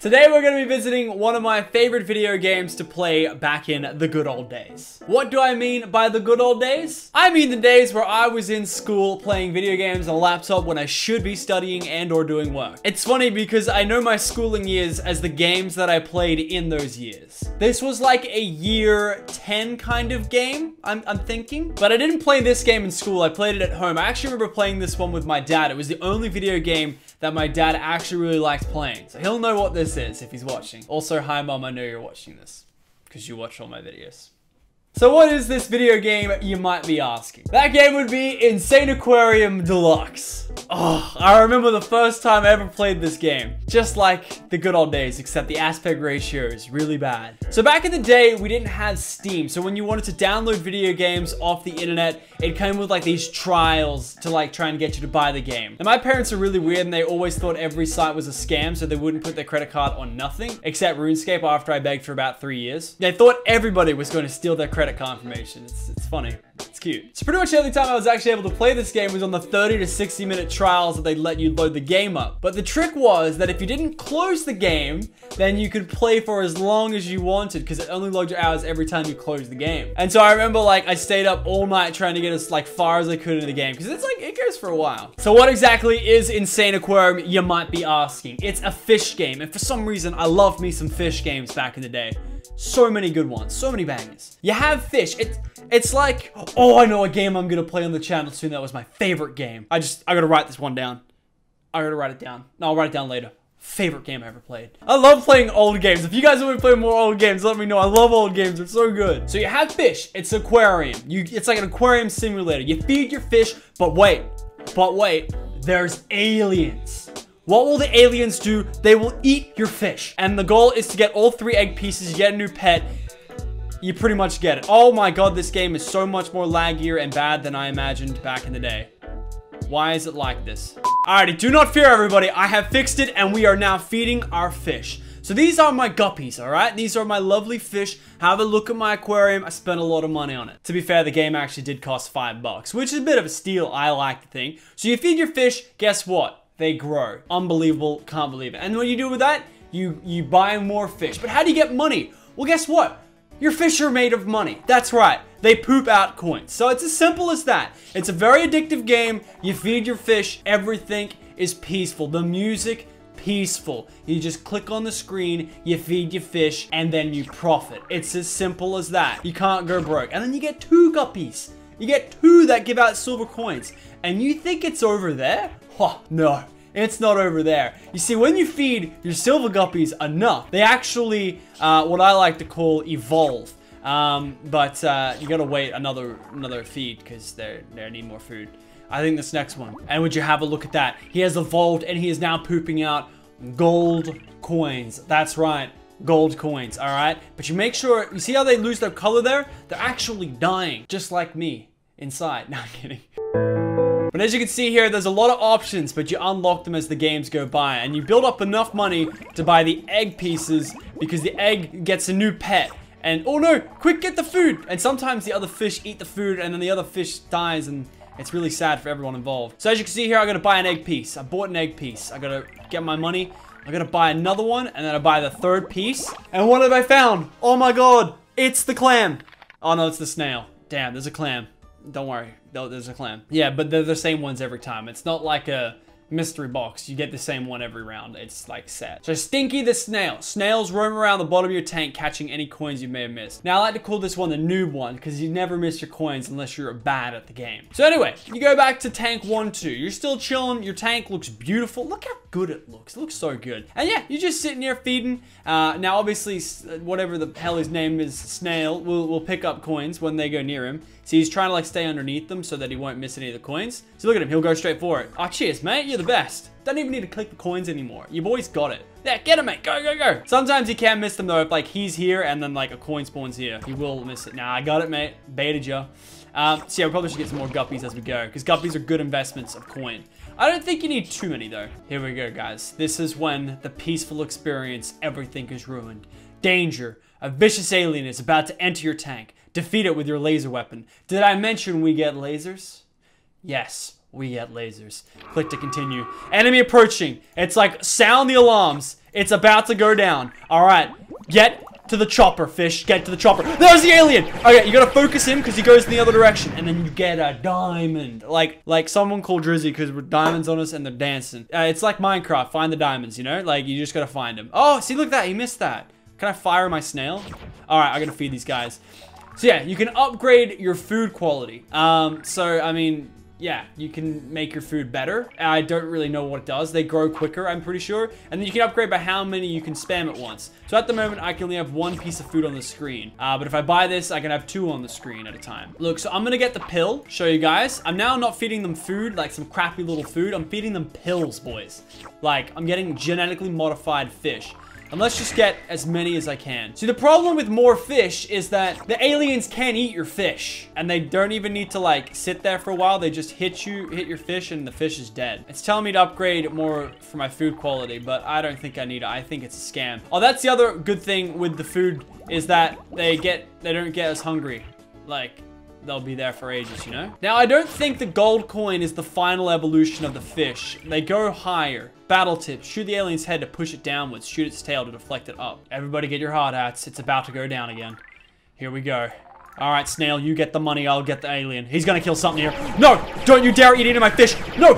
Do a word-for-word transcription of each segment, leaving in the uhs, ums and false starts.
Today we're going to be visiting one of my favorite video games to play back in the good old days. What do I mean by the good old days? I mean the days where I was in school playing video games on a laptop when I should be studying and or doing work. It's funny because I know my schooling years as the games that I played in those years. This was like a year ten kind of game, I'm, I'm thinking. But I didn't play this game in school, I played it at home. I actually remember playing this one with my dad. It was the only video game that my dad actually really likes playing. So he'll know what this is if he's watching. Also, hi mom, I know you're watching this because you watch all my videos. So what is this video game, you might be asking? That game would be Insane Aquarium Deluxe. Oh, I remember the first time I ever played this game. Just like the good old days, except the aspect ratio is really bad. So back in the day, we didn't have Steam. So when you wanted to download video games off the internet, it came with like these trials to like try and get you to buy the game. And my parents are really weird and they always thought every site was a scam, so they wouldn't put their credit card on nothing, except RuneScape after I begged for about three years. They thought everybody was going to steal their credit confirmation. It's, it's funny. It's cute. So pretty much the only time I was actually able to play this game was on the thirty to sixty minute trials that they let you load the game up. But the trick was that if you didn't close the game, then you could play for as long as you wanted because it only logged your hours every time you closed the game. And so I remember like I stayed up all night trying to get as like far as I could in the game because it's like it goes for a while. So what exactly is Insane Aquarium, you might be asking? It's a fish game, and for some reason I loved me some fish games back in the day. So many good ones, so many bangers. You have fish. It's it's like, oh, I know a game I'm gonna play on the channel soon that was my favorite game. I just I gotta write this one down. I gotta write it down. No, I'll write it down later. Favorite game I ever played. I love playing old games. If you guys want to play more old games, let me know. I love old games. They're so good. So you have fish. It's an aquarium. You it's like an aquarium simulator. You feed your fish, but wait, but wait, there's aliens. What will the aliens do? They will eat your fish. And the goal is to get all three egg pieces, you get a new pet, you pretty much get it. Oh my god, this game is so much more laggier and bad than I imagined back in the day. Why is it like this? Alrighty, do not fear everybody, I have fixed it and we are now feeding our fish. So these are my guppies, alright? These are my lovely fish. Have a look at my aquarium. I spent a lot of money on it. To be fair, the game actually did cost five bucks, which is a bit of a steal, I like to think. So you feed your fish, guess what? They grow. Unbelievable, can't believe it. And what you do with that, you, you buy more fish. But how do you get money? Well, guess what? Your fish are made of money. That's right. They poop out coins. So it's as simple as that. It's a very addictive game. You feed your fish. Everything is peaceful. The music, peaceful. You just click on the screen, you feed your fish, and then you profit. It's as simple as that. You can't go broke. And then you get two guppies. You get two that give out silver coins. And you think it's over there? Oh, no, it's not over there. You see, when you feed your silver guppies enough, they actually, uh, what I like to call, evolve. Um, but uh, you gotta wait another another feed because they they need more food. I think this next one. And would you have a look at that? He has evolved and he is now pooping out gold coins. That's right. Gold coins, all right? But you make sure, you see how they lose their color there? They're actually dying, just like me, inside. No, I'm kidding. But as you can see here, there's a lot of options, but you unlock them as the games go by. And you build up enough money to buy the egg pieces because the egg gets a new pet. And, oh no, quick, get the food! And sometimes the other fish eat the food and then the other fish dies and it's really sad for everyone involved. So as you can see here, I gotta buy an egg piece. I bought an egg piece. I gotta get my money. I gotta buy another one, and then I buy the third piece. And what have I found? Oh my god, it's the clam. Oh no, it's the snail. Damn, there's a clam. Don't worry, there's a clam. Yeah, but they're the same ones every time. It's not like a mystery box. You get the same one every round. It's like sad. So Stinky the snail. Snails roam around the bottom of your tank, catching any coins you may have missed. Now I like to call this one the noob one, because you never miss your coins unless you're bad at the game. So anyway, you go back to tank one, two. You're still chilling. Your tank looks beautiful. Look how good it looks. It looks so good. And yeah, you're just sitting here feeding. Uh, now obviously, whatever the hell his name is, snail, will, will pick up coins when they go near him. So he's trying to like stay underneath them so that he won't miss any of the coins. So look at him, he'll go straight for it. Oh, cheers, mate, you're the best. Don't even need to click the coins anymore. You've always got it. Yeah, get him, mate. Go, go, go. Sometimes you can miss them, though. If, like, he's here and then, like, a coin spawns here, you will miss it. Nah, I got it, mate. Baited you. Um, so, yeah, we probably should get some more guppies as we go, because guppies are good investments of coin. I don't think you need too many, though. Here we go, guys. This is when the peaceful experience, everything is ruined. Danger. A vicious alien is about to enter your tank. Defeat it with your laser weapon. Did I mention we get lasers? Yes. We had lasers. Click to continue. Enemy approaching. It's like, sound the alarms. It's about to go down. Alright. Get to the chopper, fish. Get to the chopper. There's the alien! Okay, you gotta focus him because he goes in the other direction. And then you get a diamond. Like, like someone called Drizzy because we're diamonds on us and they're dancing. Uh, it's like Minecraft. Find the diamonds, you know? Like, you just gotta find them. Oh, see, look at that. He missed that. Can I fire my snail? Alright, I gotta feed these guys. So yeah, you can upgrade your food quality. Um, so, I mean... yeah, you can make your food better. I don't really know what it does. They grow quicker, I'm pretty sure. And then you can upgrade by how many you can spam at once. So at the moment, I can only have one piece of food on the screen. Uh, but if I buy this, I can have two on the screen at a time. Look, so I'm gonna get the pill, show you guys. I'm now not feeding them food, like some crappy little food. I'm feeding them pills, boys. Like, I'm getting genetically modified fish. And let's just get as many as I can. See, the problem with more fish is that the aliens can't eat your fish. And they don't even need to, like, sit there for a while. They just hit you, hit your fish, and the fish is dead. It's telling me to upgrade more for my food quality, but I don't think I need it. I think it's a scam. Oh, that's the other good thing with the food is that they get, they don't get as hungry. Like... they'll be there for ages, you know? Now, I don't think the gold coin is the final evolution of the fish. They go higher. Battle tip. Shoot the alien's head to push it downwards. Shoot its tail to deflect it up. Everybody get your hard hats. It's about to go down again. Here we go. All right, snail, you get the money. I'll get the alien. He's gonna kill something here. No! Don't you dare eat into my fish! No!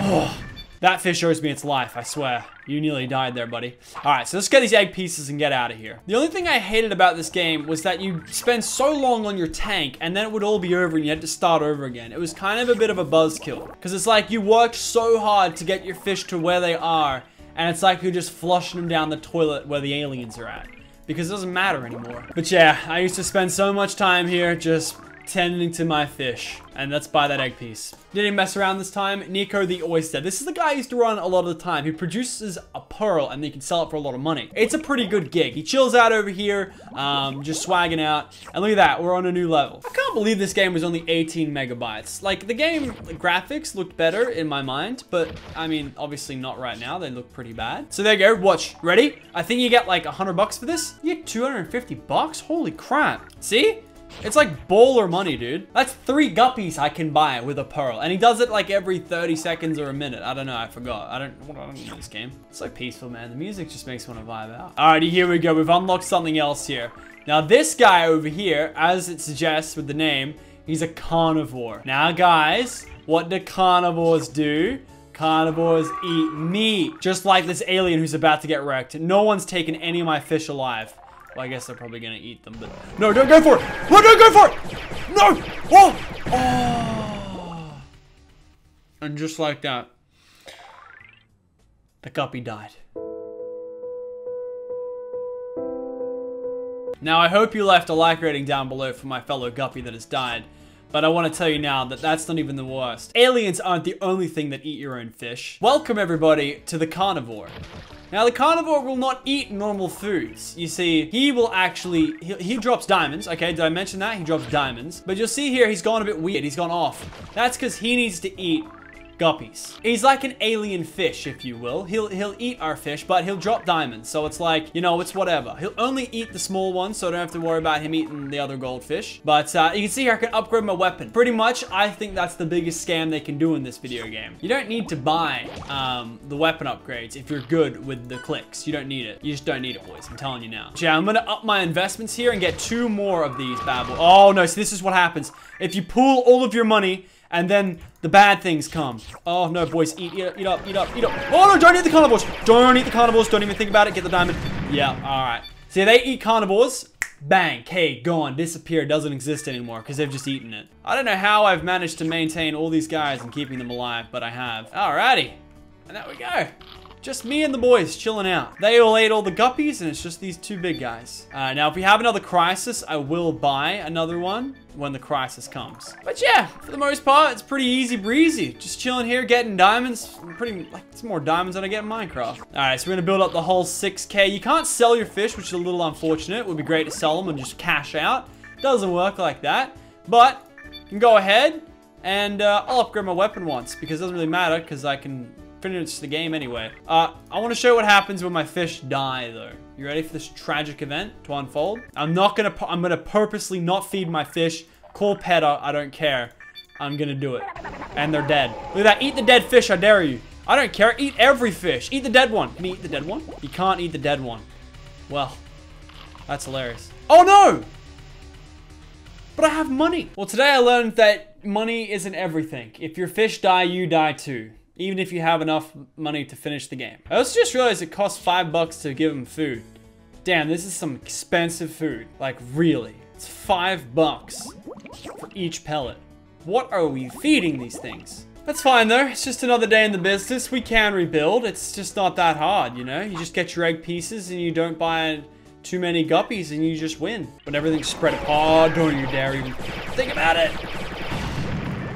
Oh, that fish owes me its life, I swear. You nearly died there, buddy. All right, so let's get these egg pieces and get out of here. The only thing I hated about this game was that you spend so long on your tank and then it would all be over and you had to start over again. It was kind of a bit of a buzzkill because it's like you worked so hard to get your fish to where they are and it's like you're just flushing them down the toilet where the aliens are at because it doesn't matter anymore. But yeah, I used to spend so much time here just tending to my fish. And let's buy that egg piece. Didn't mess around this time. Nico the oyster. This is the guy I used to run a lot of the time. He produces a pearl and they can sell it for a lot of money. It's a pretty good gig. He chills out over here, um, just swagging out. And look at that, we're on a new level. I can't believe this game was only eighteen megabytes. Like, the game graphics looked better in my mind, but I mean, obviously not right now. They look pretty bad. So there you go, watch. Ready? I think you get like one hundred bucks for this. You get two hundred fifty bucks? Holy crap. See? It's like baller money, dude. That's three guppies I can buy with a pearl. And he does it like every thirty seconds or a minute. I don't know, I forgot. I don't, I don't know this game. It's so peaceful, man. The music just makes me want to vibe out. Alrighty, here we go. We've unlocked something else here. Now this guy over here, as it suggests with the name, he's a carnivore. Now guys, what do carnivores do? Carnivores eat meat. Just like this alien who's about to get wrecked. No one's taken any of my fish alive. Well, I guess they're probably gonna eat them, but no, don't go for it! No, don't go for it! No! Oh! Oh! And just like that, the guppy died. Now, I hope you left a like rating down below for my fellow guppy that has died. But I want to tell you now that that's not even the worst. Aliens aren't the only thing that eat your own fish. Welcome, everybody, to the carnivore. Now, the carnivore will not eat normal foods. You see, he will actually... He, he drops diamonds. Okay, did I mention that? He drops diamonds. But you'll see here, he's gone a bit weird. He's gone off. That's because he needs to eat guppies. He's like an alien fish, if you will. He'll he'll eat our fish, but he'll drop diamonds. So it's like, you know, it's whatever. He'll only eat the small ones, so I don't have to worry about him eating the other goldfish. But uh, you can see here I can upgrade my weapon. Pretty much, I think that's the biggest scam they can do in this video game. You don't need to buy um, the weapon upgrades if you're good with the clicks. You don't need it. You just don't need it, boys. I'm telling you now. Yeah, I'm gonna up my investments here and get two more of these bad boys. Oh no, so this is what happens. If you pool all of your money, and then the bad things come. Oh no, boys, eat, eat up, eat up, eat up, eat up. Oh no, don't eat the carnivores. Don't eat the carnivores. Don't even think about it. Get the diamond. Yeah, all right. See, they eat carnivores. Bang, hey, gone, disappear, doesn't exist anymore because they've just eaten it. I don't know how I've managed to maintain all these guys and keeping them alive, but I have. Alrighty, and there we go. Just me and the boys chilling out. They all ate all the guppies, and it's just these two big guys. Uh, now, if we have another crisis, I will buy another one when the crisis comes. But yeah, for the most part, it's pretty easy breezy. Just chilling here, getting diamonds. Pretty, like, it's more diamonds than I get in Minecraft. All right, so we're gonna build up the whole six K. You can't sell your fish, which is a little unfortunate. It would be great to sell them and just cash out. Doesn't work like that, but you can go ahead, and uh, I'll upgrade my weapon once because it doesn't really matter because I can finish the game anyway. Uh, I want to show what happens when my fish die, though. You ready for this tragic event to unfold? I'm not gonna. I'm gonna purposely not feed my fish. Call PETA. I don't care. I'm gonna do it. And they're dead. Look at that. Eat the dead fish, I dare you. I don't care. Eat every fish. Eat the dead one. Can you eat the dead one? You can't eat the dead one. Well, that's hilarious. Oh no! But I have money. Well, today I learned that money isn't everything. If your fish die, you die too. Even if you have enough money to finish the game. I also just realized it costs five bucks to give them food. Damn, this is some expensive food. Like, really. It's five bucks for each pellet. What are we feeding these things? That's fine though, it's just another day in the business. We can rebuild, it's just not that hard, you know? You just get your egg pieces and you don't buy too many guppies and you just win. But everything's spread apart. Oh, don't you dare even think about it.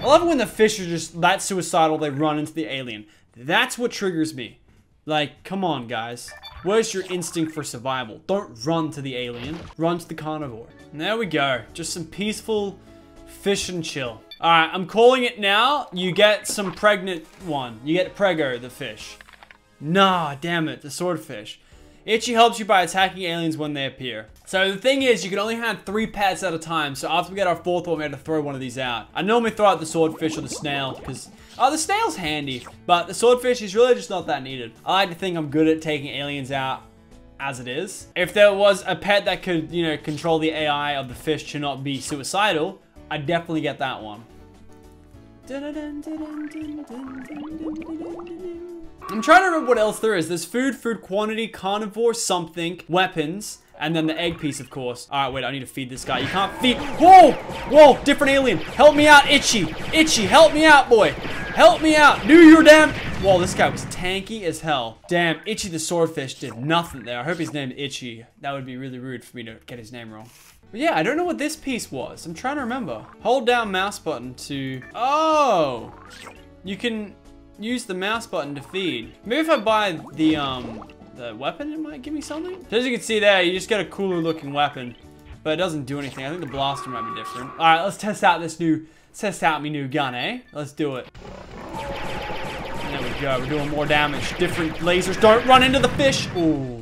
I love it when the fish are just that suicidal, they run into the alien. That's what triggers me. Like, come on guys. Where's your instinct for survival? Don't run to the alien, run to the carnivore. And there we go, just some peaceful fish and chill. All right, I'm calling it now. You get some pregnant one. You get Prego, the fish. Nah, damn it, the swordfish. Itchy helps you by attacking aliens when they appear. So the thing is, you can only have three pets at a time, so after we get our fourth one, we have to throw one of these out. I normally throw out the swordfish or the snail, because, oh, the snail's handy, but the swordfish is really just not that needed. I like to think I'm good at taking aliens out as it is. If there was a pet that could, you know, control the A I of the fish to not be suicidal, I'd definitely get that one. I'm trying to remember what else there is. There's food, food quantity, carnivore, something, weapons, and then the egg piece, of course. All right, wait, I need to feed this guy. You can't feed. Whoa, whoa, different alien. Help me out, Itchy. Itchy, help me out, boy. Help me out. Do your damn. Whoa, this guy was tanky as hell. Damn, Itchy the swordfish did nothing there. I hope he's named Itchy. That would be really rude for me to get his name wrong. But yeah, I don't know what this piece was. I'm trying to remember. Hold down mouse button to. Oh, you can. Use the mouse button to feed. Maybe if I buy the um the weapon, it might give me something. So as you can see there, you just get a cooler looking weapon, but it doesn't do anything. I think the blaster might be different. All right, let's test out this new, let's test out my new gun, eh? Let's do it. And there we go, we're doing more damage. Different lasers, don't run into the fish. Ooh.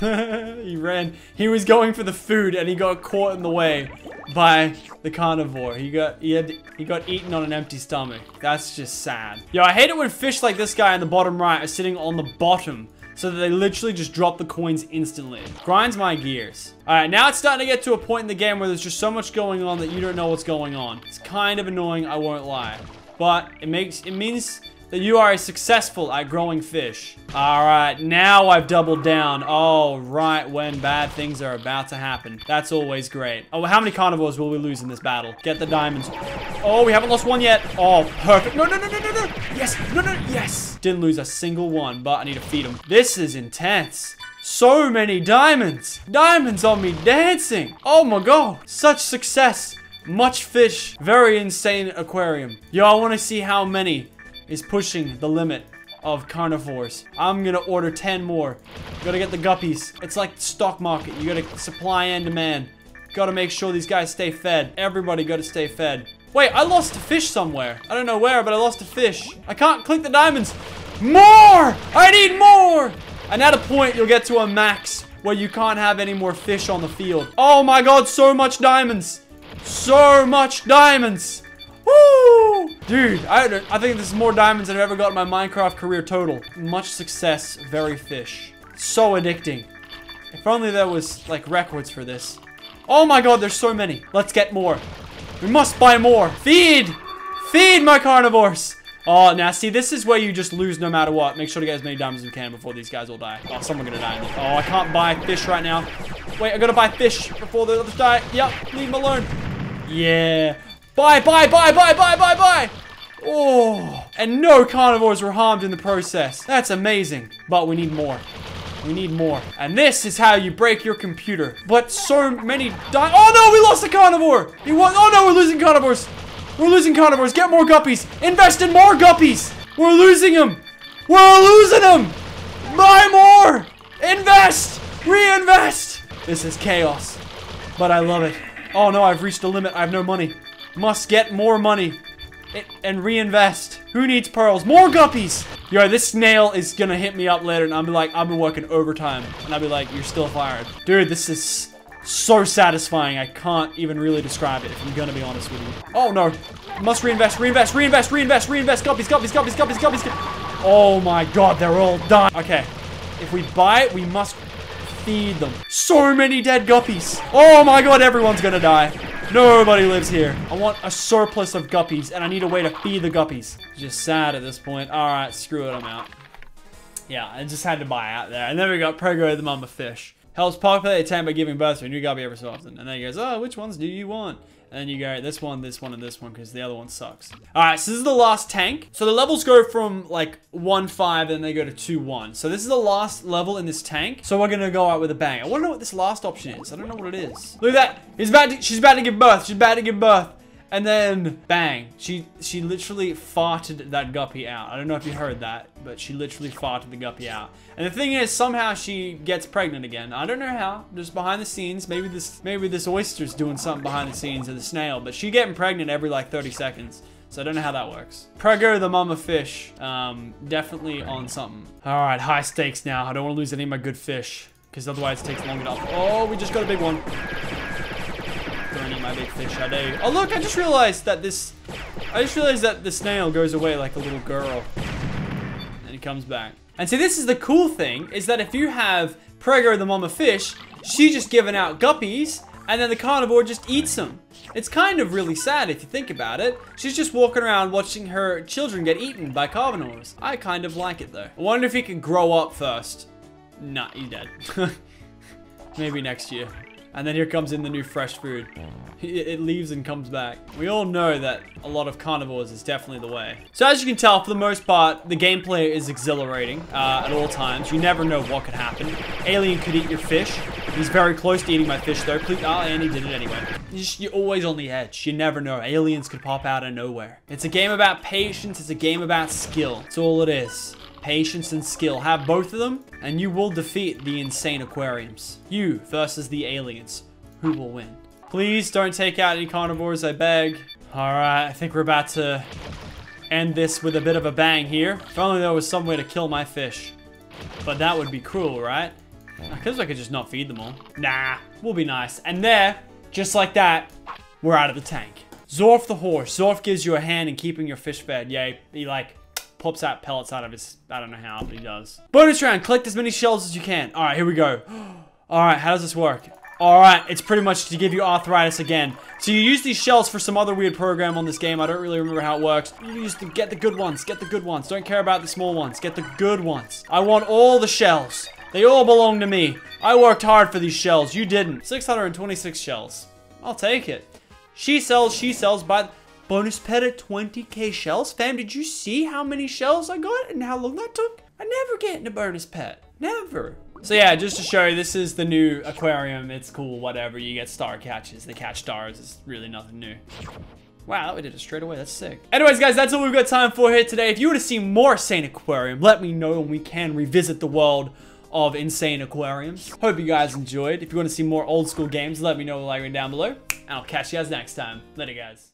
He ran, he was going for the food and he got caught in the way by the carnivore. He got he had he got eaten on an empty stomach. That's just sad. Yo, I hate it when fish like this guy in the bottom right are sitting on the bottom so that they literally just drop the coins instantly. Grinds my gears. All right, now it's starting to get to a point in the game where there's just so much going on that you don't know what's going on. It's kind of annoying, I won't lie, but it makes it means that you are successful at growing fish. All right, now I've doubled down. All right, when bad things are about to happen. That's always great. Oh, how many carnivores will we lose in this battle? Get the diamonds. Oh, we haven't lost one yet. Oh, perfect. No, no, no, no, no, no. Yes, no, no, yes. Didn't lose a single one, but I need to feed them. This is intense. So many diamonds. Diamonds on me dancing. Oh my God, such success. Much fish, very insane aquarium. Yo, I wanna see how many is pushing the limit of carnivores. I'm gonna order ten more. Gotta get the guppies. It's like the stock market. You gotta supply and demand. Gotta make sure these guys stay fed. Everybody gotta stay fed. Wait, I lost a fish somewhere. I don't know where, but I lost a fish. I can't click the diamonds. More! I need more! And at a point, you'll get to a max where you can't have any more fish on the field. Oh my God, so much diamonds. So much diamonds. Woo! Dude, I, don't, I think this is more diamonds than I've ever got in my Minecraft career total. Much success, very fish. So addicting. If only there was, like, records for this. Oh my God, there's so many. Let's get more. We must buy more. Feed! Feed my carnivores! Oh, now see, this is where you just lose no matter what. Make sure to get as many diamonds as you can before these guys all die. Oh, someone's gonna die. Oh, I can't buy fish right now. Wait, I gotta buy fish before the others die. Yep, leave them alone. Yeah. Bye, bye, bye, bye, bye, bye, bye. Oh, and no carnivores were harmed in the process. That's amazing, but we need more. We need more. And this is how you break your computer. But so many di- Oh no, we lost a carnivore. He won. Oh no, we're losing carnivores. We're losing carnivores. Get more guppies. Invest in more guppies. We're losing them. We're losing them. Buy more. Invest. Reinvest. This is chaos, but I love it. Oh no, I've reached the limit. I have no money. Must get more money it, and reinvest. Who needs pearls? More guppies! Yo, this snail is gonna hit me up later and I'll be like, I've been working overtime. And I'll be like, you're still fired. Dude, this is so satisfying. I can't even really describe it, if I'm gonna be honest with you. Oh no, must reinvest, reinvest, reinvest, reinvest, reinvest, copies, copies, copies, copies, copies, copies. Oh my god, they're all done. Okay, if we buy it, we must feed them. So many dead guppies. Oh my god, everyone's gonna die. Nobody lives here. I want a surplus of guppies, and I need a way to feed the guppies. Just sad at this point. All right, screw it, I'm out. Yeah, I just had to buy out there. And then we got Prego the mama fish. Helps populate a tank by giving birth to a new guppy every so often. And then he goes, oh, which ones do you want? And then you go, this one, this one, and this one, because the other one sucks. All right, so this is the last tank. So the levels go from, like, one five, and then they go to two one. So this is the last level in this tank. So we're going to go out with a bang. I want to know what this last option is. I don't know what it is. Look at that. He's about to, she's about to give birth. She's about to give birth. And then, bang. She, she literally farted that guppy out. I don't know if you heard that, but she literally farted the guppy out. And the thing is, somehow she gets pregnant again. I don't know how. Just behind the scenes. Maybe this maybe this oyster's doing something behind the scenes, or the snail. But she getting pregnant every, like, thirty seconds. So I don't know how that works. Prego the mama fish. Um, definitely on something. All right, high stakes now. I don't want to lose any of my good fish, because otherwise it takes longer to... Oh, we just got a big one. My big fish, I do. Oh look, I just realized that this, I just realized that the snail goes away like a little girl, and it comes back. And see, this is the cool thing, is that if you have Prego the mama fish, she's just giving out guppies, and then the carnivore just eats them. It's kind of really sad if you think about it. She's just walking around watching her children get eaten by carnivores. I kind of like it though. I wonder if he could grow up first. Nah, he's dead. Maybe next year. And then here comes in the new fresh food. It leaves and comes back. We all know that a lot of carnivores is definitely the way. So as you can tell, for the most part, the gameplay is exhilarating uh, at all times. You never know what could happen. Alien could eat your fish. He's very close to eating my fish though. Please, oh, and he did it anyway. You're, just, you're always on the edge. You never know. Aliens could pop out of nowhere. It's a game about patience. It's a game about skill. That's all it is. Patience and skill. Have both of them, and you will defeat the insane aquariums. You versus the aliens. Who will win? Please don't take out any carnivores, I beg. All right, I think we're about to end this with a bit of a bang here. If only there was some way to kill my fish. But that would be cruel, right? Because I could just not feed them all. Nah, we'll be nice. And there, just like that, we're out of the tank. Zorf the horse. Zorf gives you a hand in keeping your fish fed. Yeah, he, he like... pops out pellets out of his, I don't know how, but he does. Bonus round, collect as many shells as you can. All right, here we go. All right, how does this work? All right, it's pretty much to give you arthritis again. So you use these shells for some other weird program on this game. I don't really remember how it works. You use to get the good ones, get the good ones. Don't care about the small ones, get the good ones. I want all the shells. They all belong to me. I worked hard for these shells, you didn't. six hundred twenty-six shells, I'll take it. She sells, she sells, by. Bonus pet at twenty K shells. Fam, did you see how many shells I got and how long that took? I never get in a bonus pet. Never. So yeah, just to show you, this is the new aquarium. It's cool, whatever. You get star catches. They catch stars. It's really nothing new. Wow, we did it straight away. That's sick. Anyways, guys, that's all we've got time for here today. If you want to see more Insane Aquarium, let me know and we can revisit the world of Insane Aquariums. Hope you guys enjoyed. If you want to see more old school games, let me know by liking down below. And I'll catch you guys next time. Later, guys.